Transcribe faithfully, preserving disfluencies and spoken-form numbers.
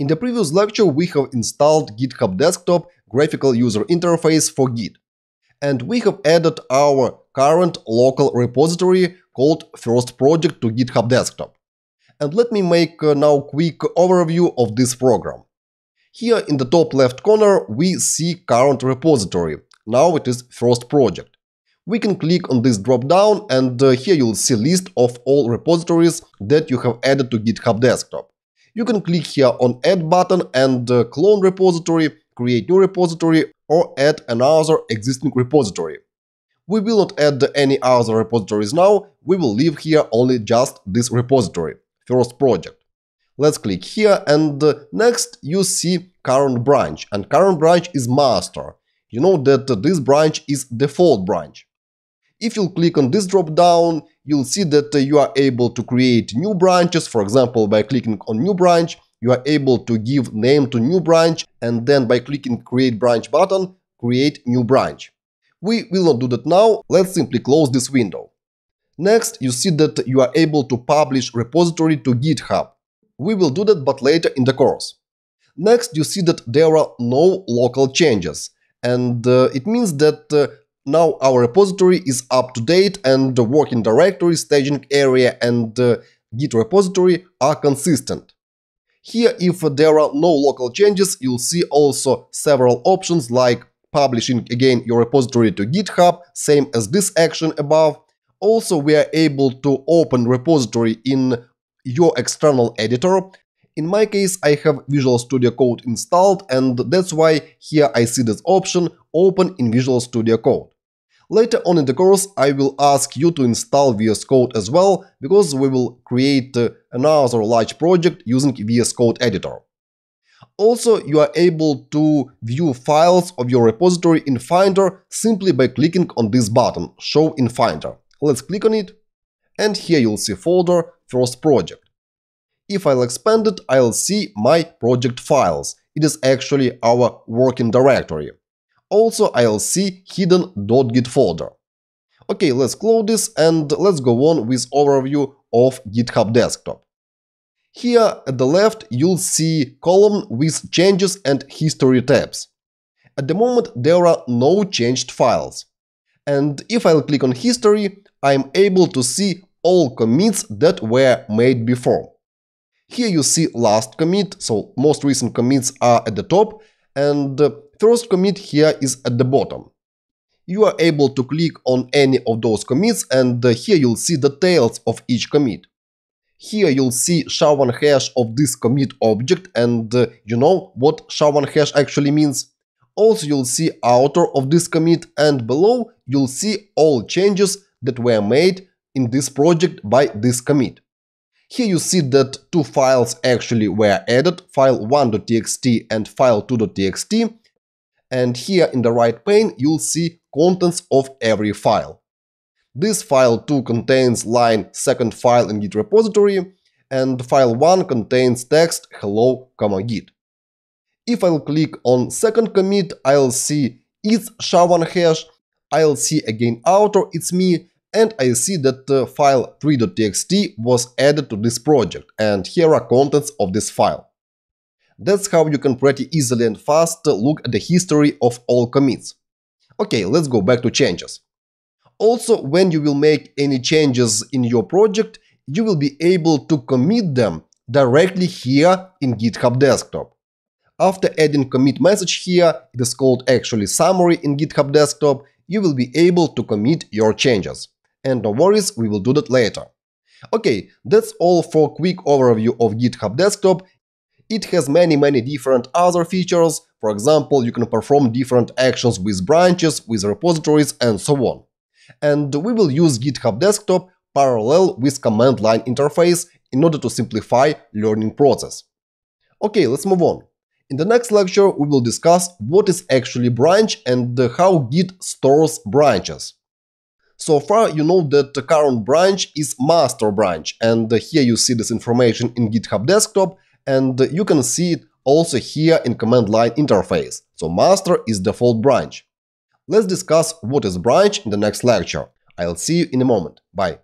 In the previous lecture, we have installed GitHub Desktop graphical user interface for Git. And we have added our current local repository called First Project to GitHub Desktop. And let me make uh, now quick overview of this program. Here in the top left corner, we see current repository. Now it is First Project. We can click on this drop-down, and uh, here you'll see list of all repositories that you have added to GitHub Desktop. You can click here on Add button and uh, clone repository, create new repository, or add another existing repository. We will not add any other repositories now, we will leave here only just this repository, First Project. Let's click here, and uh, next you see current branch, and current branch is master. You know that uh, this branch is default branch. If you'll click on this drop-down, you'll see that uh, you are able to create new branches. For example, by clicking on new branch, you are able to give name to new branch, and then by clicking create branch button, create new branch. We will not do that now, let's simply close this window. Next, you see that you are able to publish repository to GitHub. We will do that, but later in the course. Next, you see that there are no local changes, and uh, it means that uh, now our repository is up to date, and the working directory, staging area, and uh, Git repository are consistent. Here, if there are no local changes, you'll see also several options like publishing again your repository to GitHub, same as this action above. Also, we are able to open repository in your external editor. In my case, I have Visual Studio Code installed, and that's why here I see this option Open in Visual Studio Code. Later on in the course, I will ask you to install V S Code as well, because we will create uh, another large project using V S Code editor. Also, you are able to view files of your repository in Finder simply by clicking on this button, Show in Finder. Let's click on it, and here you'll see folder First Project. If I'll expand it, I'll see my project files. It is actually our working directory. Also, I'll see hidden .git folder. Okay, let's close this and let's go on with overview of GitHub Desktop. Here at the left, you'll see column with changes and history tabs. At the moment, there are no changed files. And if I'll click on history, I'm able to see all commits that were made before. Here you see last commit, so most recent commits are at the top, and the first commit here is at the bottom. You are able to click on any of those commits, and here you'll see the details of each commit. Here you'll see S H A one hash of this commit object, and uh, you know what S H A one hash actually means. Also you'll see author of this commit, and below you'll see all changes that were made in this project by this commit. Here you see that two files actually were added, file one dot t x t and file two dot t x t. And here in the right pane you'll see contents of every file. This file two contains line second file in Git repository, and file one contains text hello, comma Git. If I'll click on second commit, I'll see its S H A one hash, I'll see again author, it's me, and I see that uh, file three dot t x t was added to this project, and here are contents of this file. That's how you can pretty easily and fast look at the history of all commits. Okay, let's go back to changes. Also, when you will make any changes in your project, you will be able to commit them directly here in GitHub Desktop. After adding commit message here, it is called actually summary in GitHub Desktop, you will be able to commit your changes. And no worries, we will do that later. Okay, that's all for quick overview of GitHub Desktop. It has many many different other features, for example, you can perform different actions with branches, with repositories and so on. And we will use GitHub Desktop parallel with command line interface in order to simplify learning process. Okay, let's move on. In the next lecture, we will discuss what is actually branch and how Git stores branches. So far, you know that the current branch is master branch, and here you see this information in GitHub Desktop, and you can see it also here in command line interface. So master is default branch. Let's discuss what is branch in the next lecture. I'll see you in a moment. Bye.